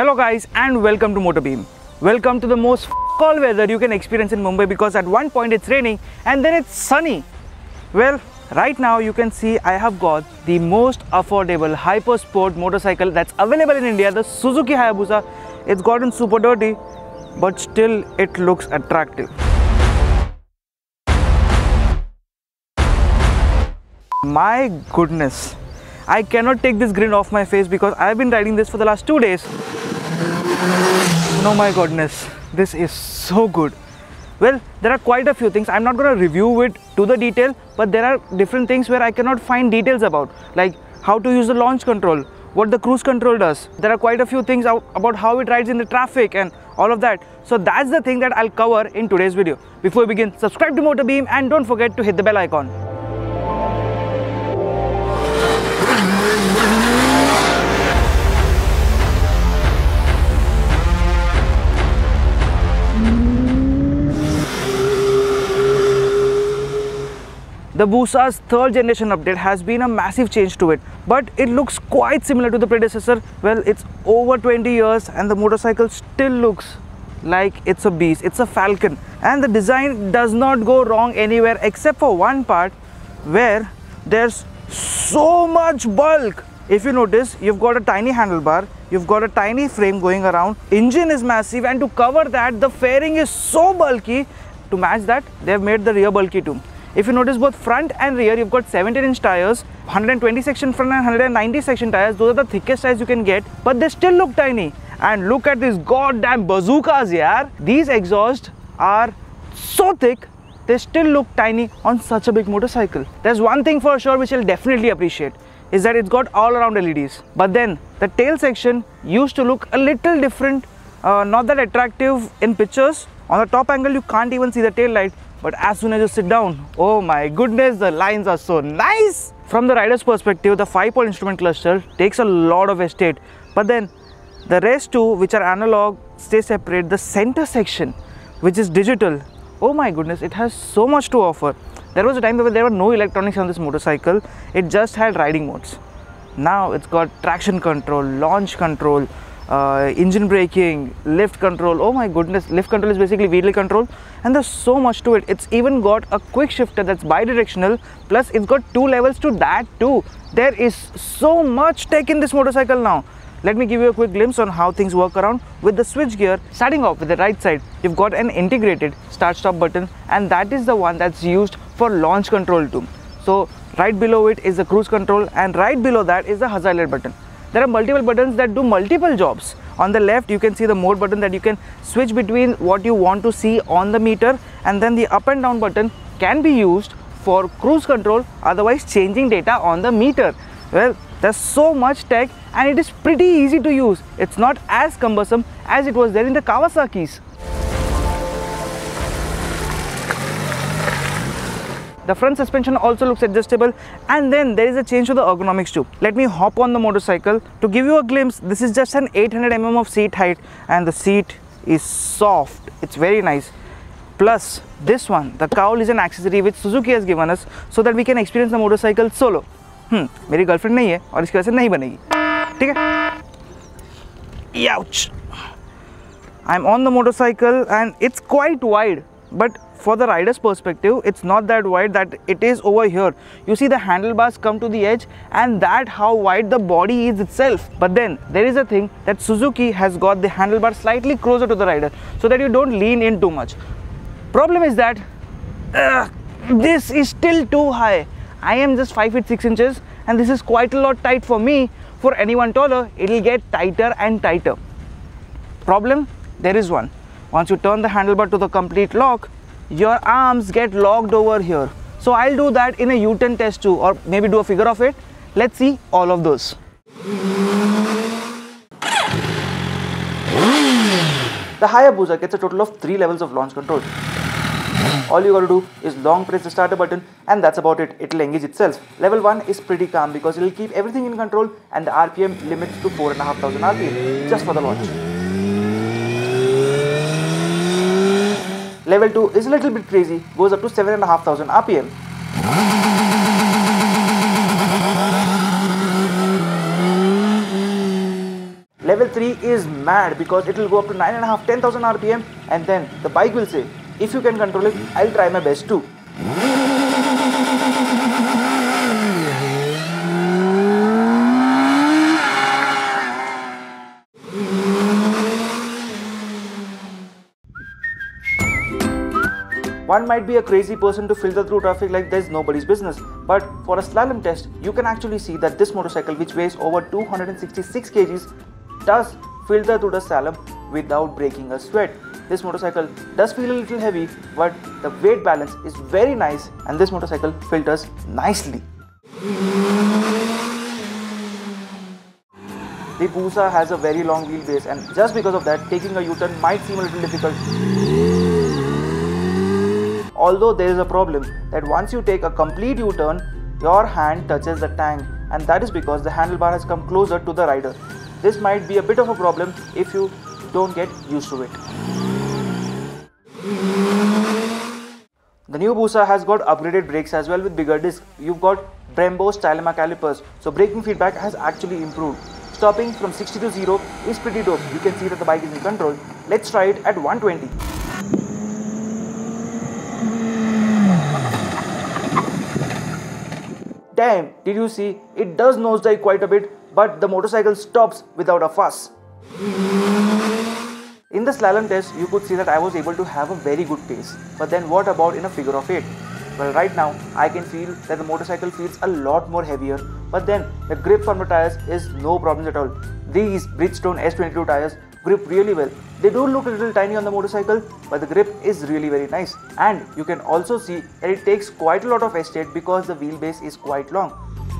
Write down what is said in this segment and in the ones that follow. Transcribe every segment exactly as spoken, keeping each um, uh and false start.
Hello guys and welcome to MotorBeam. Welcome to the most all weather you can experience in Mumbai, because at one point it's raining and then it's sunny. Well, right now you can see I have got the most affordable hypersport motorcycle that's available in India, the Suzuki Hayabusa. It's gotten super dirty, but still it looks attractive. My goodness, I cannot take this grin off my face because I've been riding this for the last two days. Oh my goodness, this is so good. Well, there are quite a few things. I'm not going to review it to the detail, but there are different things where I cannot find details about, like how to use the launch control, what the cruise control does. There are quite a few things about how it rides in the traffic and all of that. So that's the thing that I'll cover in today's video. Before we begin, subscribe to MotorBeam and don't forget to hit the bell icon. The Busa's third generation update has been a massive change to it, but it looks quite similar to the predecessor. Well, it's over twenty years and the motorcycle still looks like it's a beast, it's a falcon. And the design does not go wrong anywhere except for one part where there's so much bulk. If you notice, you've got a tiny handlebar, you've got a tiny frame going around, engine is massive, and to cover that the fairing is so bulky. To match that, they've made the rear bulky too. If you notice, both front and rear, you've got seventeen inch tires, one hundred twenty section front and one hundred ninety section tires. Those are the thickest tires you can get, but they still look tiny. And look at these goddamn bazookas, yaar. These exhausts are so thick, they still look tiny on such a big motorcycle. There's one thing for sure which you'll definitely appreciate, is that it's got all around L E Ds. But then the tail section used to look a little different, uh, not that attractive in pictures. On the top angle, you can't even see the tail light. But as soon as you sit down, oh my goodness, the lines are so nice! From the rider's perspective, the five-pole instrument cluster takes a lot of estate. But then the rest two, which are analog, stay separate. The center section, which is digital, oh my goodness, it has so much to offer. There was a time where there were no electronics on this motorcycle. It just had riding modes. Now it's got traction control, launch control, Uh, engine braking, lift control. Oh my goodness, lift control is basically wheel control, and there's so much to it. It's even got a quick shifter that's bi-directional, plus it's got two levels to that too. There is so much tech in this motorcycle now. Let me give you a quick glimpse on how things work around with the switch gear. Starting off with the right side, you've got an integrated start-stop button, and that is the one that's used for launch control too. So right below it is the cruise control, and right below that is the hazard light button. There are multiple buttons that do multiple jobs. On the left, you can see the mode button that you can switch between what you want to see on the meter, and then the up and down button can be used for cruise control, otherwise changing data on the meter. Well, there's so much tech and it is pretty easy to use. It's not as cumbersome as it was there in the Kawasaki's. The front suspension also looks adjustable, and then there is a change to the ergonomics too. Let me hop on the motorcycle to give you a glimpse. This is just an eight hundred millimeters of seat height, and the seat is soft. It's very nice. Plus this one, the cowl, is an accessory which Suzuki has given us so that we can experience the motorcycle solo. Hmm, मेरी girlfriend नहीं है और इसकी वजह से नहीं बनेगी. ठीक है? Ouch! I'm on the motorcycle and it's quite wide, but for the rider's perspective, it's not that wide that it is over here. You see the handlebars come to the edge, and that how wide the body is itself. But then there is a thing that Suzuki has got the handlebar slightly closer to the rider so that you don't lean in too much. Problem is that uh, this is still too high. I am just five feet six inches, and this is quite a lot tight for me. For anyone taller, it will get tighter and tighter. Problem, there is one. Once you turn the handlebar to the complete lock, your arms get locked over here. So I'll do that in a U-turn test too, or maybe do a figure of eight. Let's see all of those. The Hayabusa gets a total of three levels of launch control. All you gotta do is long press the starter button, and that's about it. It'll engage itself. Level one is pretty calm because it'll keep everything in control, and the R P M limits to four thousand five hundred R P M just for the launch. Level two is a little bit crazy, goes up to seven thousand five hundred R P M. Level level three is mad because it will go up to nine and a half, ten thousand R P M, and then the bike will say, if you can control it, I'll try my best too. One might be a crazy person to filter through traffic like there's nobody's business, but for a slalom test, you can actually see that this motorcycle, which weighs over two hundred sixty-six kilograms, does filter through the slalom without breaking a sweat. This motorcycle does feel a little heavy, but the weight balance is very nice and this motorcycle filters nicely. The Hayabusa has a very long wheelbase, and just because of that, taking a U-turn might seem a little difficult. Although there is a problem that once you take a complete U-turn, your hand touches the tank, and that is because the handlebar has come closer to the rider. This might be a bit of a problem if you don't get used to it. The new Hayabusa has got upgraded brakes as well with bigger disc. You've got Brembo Stylema calipers, so braking feedback has actually improved. Stopping from sixty to zero is pretty dope. You can see that the bike is in control. Let's try it at one twenty. Damn, did you see? It does nosedive quite a bit, but the motorcycle stops without a fuss. In the slalom test, you could see that I was able to have a very good pace. But then what about in a figure of eight? Well, right now, I can feel that the motorcycle feels a lot more heavier, but then the grip from the tires is no problems at all. These Bridgestone S twenty-two tires grip really well. They do look a little tiny on the motorcycle, but the grip is really very nice. And you can also see that it takes quite a lot of estate because the wheelbase is quite long.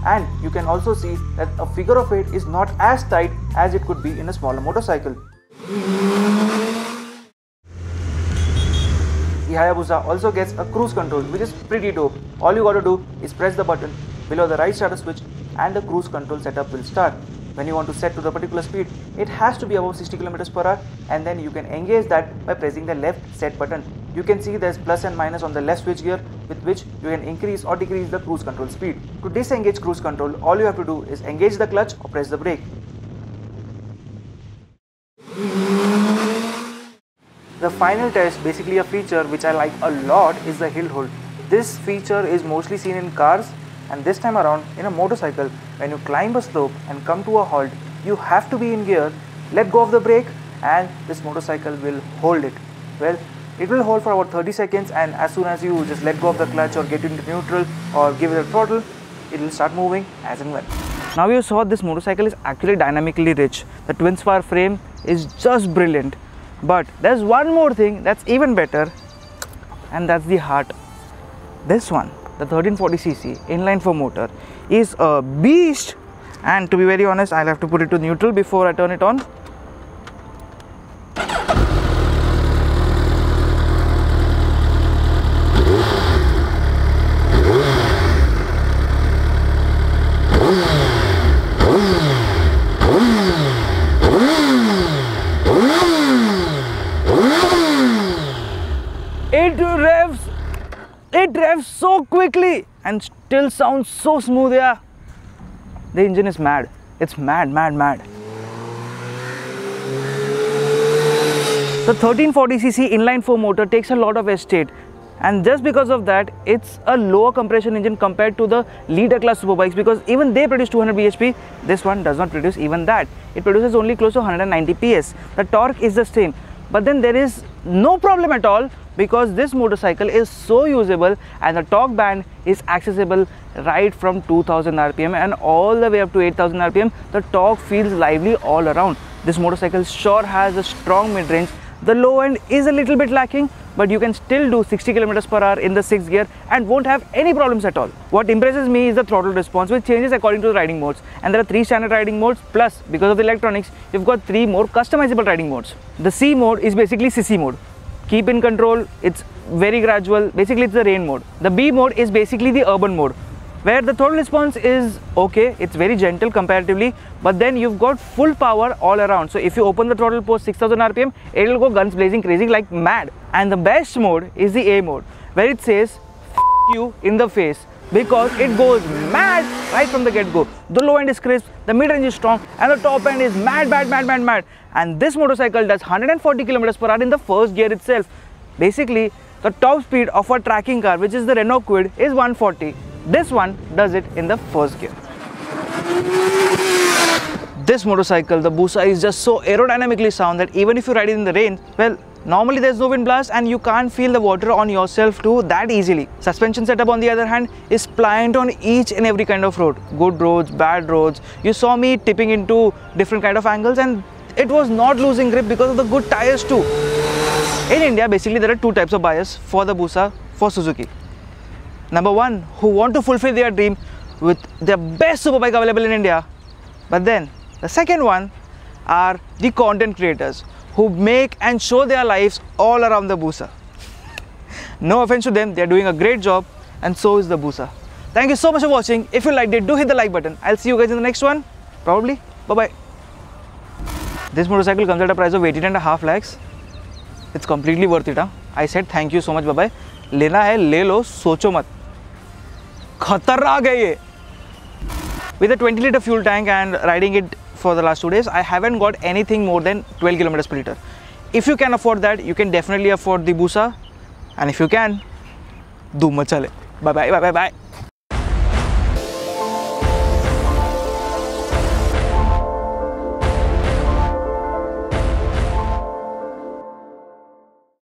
And you can also see that a figure of eight is not as tight as it could be in a smaller motorcycle. The Hayabusa also gets a cruise control, which is pretty dope. All you gotta do is press the button below the right starter switch and the cruise control setup will start. When you want to set to the particular speed, it has to be above sixty kilometers per hour, and then you can engage that by pressing the left set button. You can see there's plus and minus on the left switch gear, with which you can increase or decrease the cruise control speed. To disengage cruise control, all you have to do is engage the clutch or press the brake. The final test, basically a feature which I like a lot, is the hill hold. This feature is mostly seen in cars, and this time around in a motorcycle. When you climb a slope and come to a halt, you have to be in gear, let go of the brake, and this motorcycle will hold it. Well, it will hold for about thirty seconds, and as soon as you just let go of the clutch or get into neutral or give it a throttle, it will start moving as and when. Now you saw this motorcycle is actually dynamically rich. The twin spar frame is just brilliant. But there's one more thing that's even better, and that's the heart. This one, the thirteen forty c c inline four motor, is a beast, and to be very honest, I'll have to put it to neutral before I turn it on. It revs It revs so quickly and still sounds so smooth, yeah. The engine is mad. It's mad, mad, mad. The thirteen forty c c inline four motor takes a lot of estate, and just because of that, it's a lower compression engine compared to the leader class superbikes, because even they produce two hundred b h p. This one does not produce even that. It produces only close to one hundred ninety p s. The torque is the same, but then there is no problem at all, because this motorcycle is so usable, and the torque band is accessible right from two thousand r p m and all the way up to eight thousand r p m. The torque feels lively all around. This motorcycle sure has a strong mid-range. The low end is a little bit lacking, but you can still do sixty kilometers per hour in the sixth gear and won't have any problems at all. What impresses me is the throttle response, which changes according to the riding modes. And there are three standard riding modes, plus because of the electronics, you've got three more customizable riding modes. The C mode is basically sissy mode. Keep in control, it's very gradual, basically it's the rain mode. The B mode is basically the urban mode, where the throttle response is okay, it's very gentle comparatively, but then you've got full power all around. So if you open the throttle post six thousand r p m, it'll go guns blazing crazy like mad. And the best mode is the A mode, where it says F you in the face. because it goes mad right from the get-go. The low end is crisp, the mid range is strong, and the top end is mad, mad, mad, mad, mad. And this motorcycle does one hundred forty kilometers per hour in the first gear itself. Basically, the top speed of a tracking car, which is the Renault Quid, is one forty. This one does it in the first gear. This motorcycle, the Hayabusa, is just so aerodynamically sound that even if you ride it in the rain, well, normally there's no wind blast and you can't feel the water on yourself too that easily. Suspension setup, on the other hand, is pliant on each and every kind of road. Good roads, bad roads. You saw me tipping into different kind of angles and it was not losing grip because of the good tires too. In India, basically there are two types of buyers for the Hayabusa for Suzuki. Number one, who want to fulfill their dream with the best superbike available in India. But then the second one are the content creators who make and show their lives all around the Hayabusa. No offense to them, they are doing a great job, and so is the Hayabusa. Thank you so much for watching. If you liked it, do hit the like button. I'll see you guys in the next one, probably. Bye-bye. This motorcycle comes at a price of eighteen and a half lakhs. It's completely worth it, huh? I said thank you so much, bye-bye. Lena hai, le lo, socho mat. Khatarnak hai ye. With a twenty litre fuel tank and riding it for the last two days, I haven't got anything more than twelve kilometers per litre. If you can afford that, you can definitely afford the Hayabusa. And if you can, do machale. Bye bye, bye bye, bye.